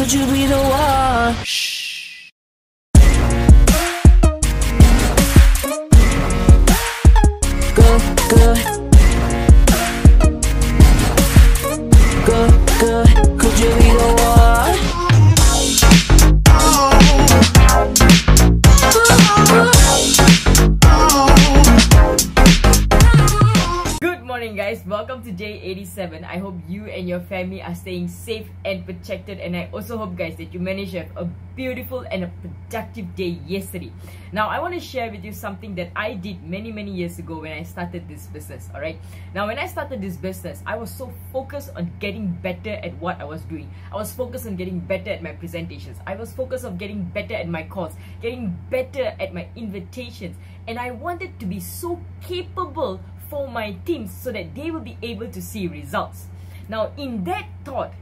Could you be the one? Shh. Welcome to day 87. I hope you and your family are staying safe and protected, and I also hope, guys, that you managed to have a beautiful and a productive day yesterday. Now I want to share with you something that I did many years ago when I started this business. All right, now when I started this business, I was so focused on getting better at what I was doing. I was focused on getting better at my presentations. I was focused on getting better at my calls, getting better at my invitations, and I wanted to be so capable for my teams so that they will be able to see results. Now in that thought,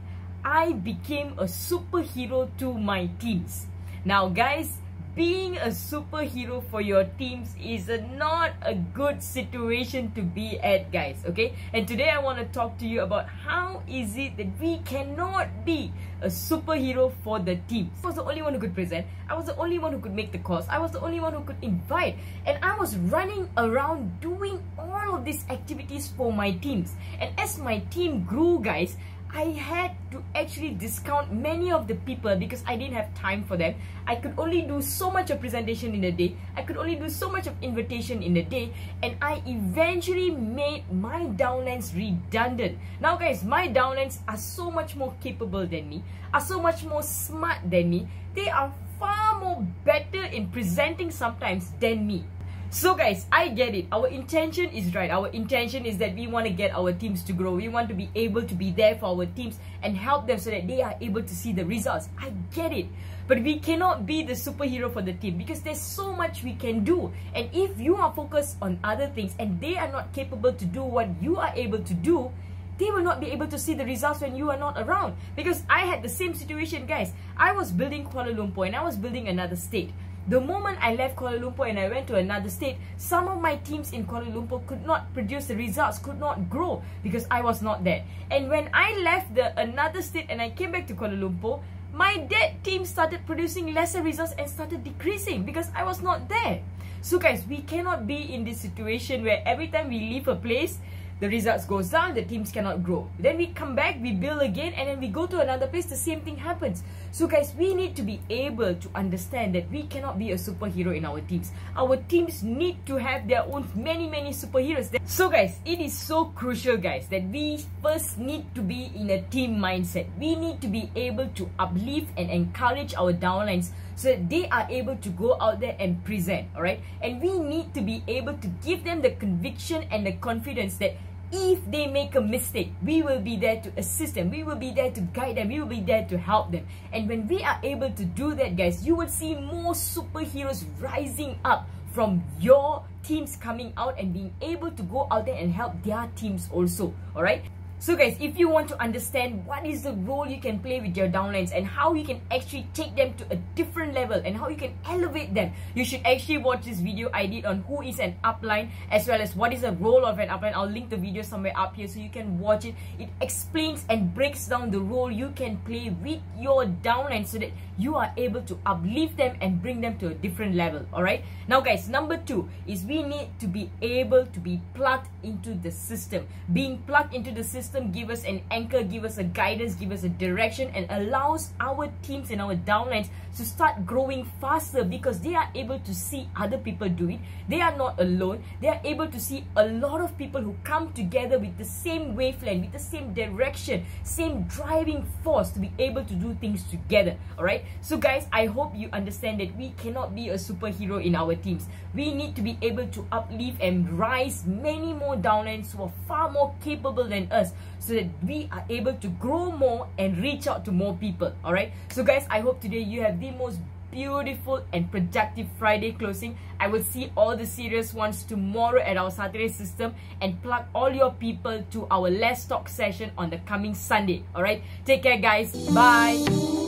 I became a superhero to my teams. Now guys, being a superhero for your teams is not a good situation to be at, guys, okay? And today I want to talk to you about how is it that we cannot be a superhero for the teams. I was the only one who could present. I was the only one who could make the calls. I was the only one who could invite. And I was running around doing all of these activities for my teams. And as my team grew, guys, I had to actually discount many of the people because I didn't have time for them. I could only do so much of presentation in a day. I could only do so much of invitation in a day. And I eventually made my downlines redundant. Now guys, my downlines are so much more capable than me, are so much more smart than me. They are far more better in presenting sometimes than me. So guys, I get it. Our intention is right. Our intention is that we want to get our teams to grow. We want to be able to be there for our teams and help them so that they are able to see the results. I get it. But we cannot be the superhero for the team because there's so much we can do. And if you are focused on other things and they are not capable to do what you are able to do, they will not be able to see the results when you are not around. Because I had the same situation, guys. I was building Kuala Lumpur and I was building another state. The moment I left Kuala Lumpur and I went to another state, some of my teams in Kuala Lumpur could not produce the results, could not grow because I was not there. And when I left another state and I came back to Kuala Lumpur, my dead team started producing lesser results and started decreasing because I was not there. So guys, we cannot be in this situation where every time we leave a place, the results goes down, the teams cannot grow. Then we come back, we build again, and then we go to another place, the same thing happens. So guys, we need to be able to understand that we cannot be a superhero in our teams. Our teams need to have their own many superheroes. So guys, it is so crucial, guys, that we first need to be in a team mindset. We need to be able to uplift and encourage our downlines so that they are able to go out there and present, alright? And we need to be able to give them the conviction and the confidence that if they make a mistake, we will be there to assist them. We will be there to guide them. We will be there to help them. And when we are able to do that, guys, you will see more superheroes rising up from your teams coming out and being able to go out there and help their teams also, all right? So guys, if you want to understand what is the role you can play with your downlines and how you can actually take them to a different level and how you can elevate them, you should actually watch this video I did on who is an upline as well as what is the role of an upline. I'll link the video somewhere up here so you can watch it. It explains and breaks down the role you can play with your downlines so that you are able to uplift them and bring them to a different level, alright? Now guys, number two is we need to be able to be plugged into the system. Being plugged into the system give us an anchor, give us a guidance, give us a direction, and allows our teams and our downlines to start growing faster because they are able to see other people do it. They are not alone. They are able to see a lot of people who come together with the same wavelength, with the same direction, same driving force to be able to do things together. Alright? So guys, I hope you understand that we cannot be a superhero in our teams. We need to be able to uplift and rise many more downlines who are far more capable than us, so that we are able to grow more and reach out to more people, alright? So guys, I hope today you have the most beautiful and productive Friday closing. I will see all the serious ones tomorrow at our Saturday system and plug all your people to our Let's Talk session on the coming Sunday, alright? Take care, guys. Bye.